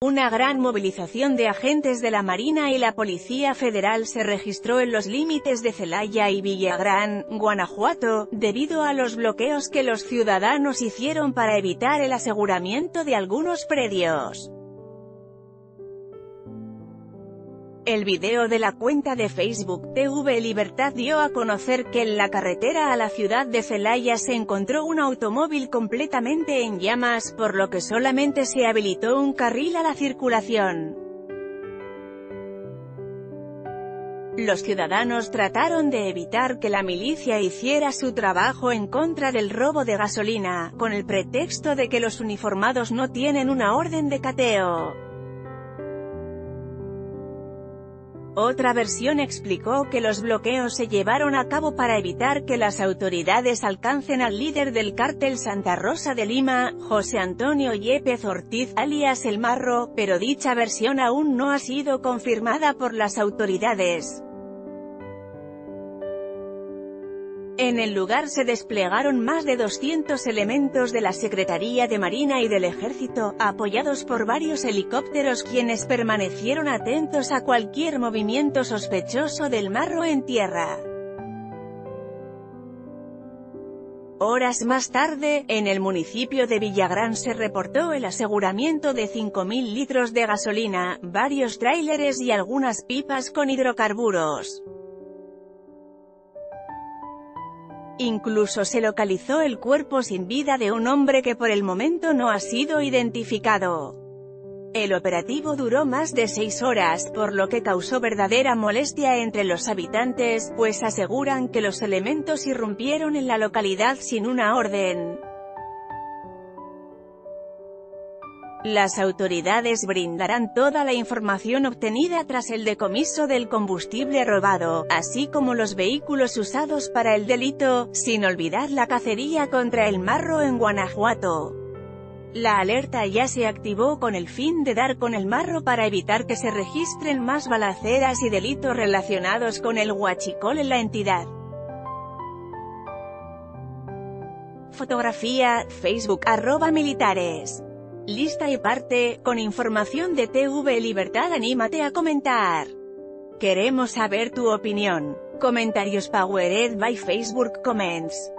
Una gran movilización de agentes de la Marina y la Policía Federal se registró en los límites de Celaya y Villagrán, Guanajuato, debido a los bloqueos que los ciudadanos hicieron para evitar el aseguramiento de algunos predios. El video de la cuenta de Facebook TV Libertad dio a conocer que en la carretera a la ciudad de Celaya se encontró un automóvil completamente en llamas, por lo que solamente se habilitó un carril a la circulación. Los ciudadanos trataron de evitar que la milicia hiciera su trabajo en contra del robo de gasolina, con el pretexto de que los uniformados no tienen una orden de cateo. Otra versión explicó que los bloqueos se llevaron a cabo para evitar que las autoridades alcancen al líder del cártel Santa Rosa de Lima, José Antonio Yepes Ortiz, alias El Marro, pero dicha versión aún no ha sido confirmada por las autoridades. En el lugar se desplegaron más de 200 elementos de la Secretaría de Marina y del Ejército, apoyados por varios helicópteros, quienes permanecieron atentos a cualquier movimiento sospechoso del Marro en tierra. Horas más tarde, en el municipio de Villagrán se reportó el aseguramiento de 5.000 litros de gasolina, varios tráileres y algunas pipas con hidrocarburos. Incluso se localizó el cuerpo sin vida de un hombre que por el momento no ha sido identificado. El operativo duró más de 6 horas, por lo que causó verdadera molestia entre los habitantes, pues aseguran que los elementos irrumpieron en la localidad sin una orden. Las autoridades brindarán toda la información obtenida tras el decomiso del combustible robado, así como los vehículos usados para el delito, sin olvidar la cacería contra El Marro en Guanajuato. La alerta ya se activó con el fin de dar con El Marro para evitar que se registren más balaceras y delitos relacionados con el huachicol en la entidad. Fotografía, Facebook @militares. Lista y parte, con información de TV Libertad. Anímate a comentar. Queremos saber tu opinión. Comentarios powered by Facebook Comments.